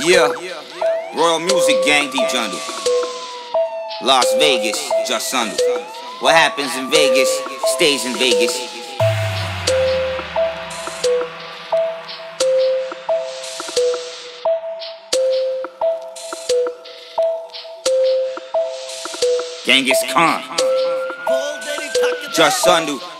Yeah, Royal Music Gang, Deep Jandu. Las Vegas, Jas Sandhu. What happens in Vegas, stays in Vegas. Genghis Khan, Jas Sandhu.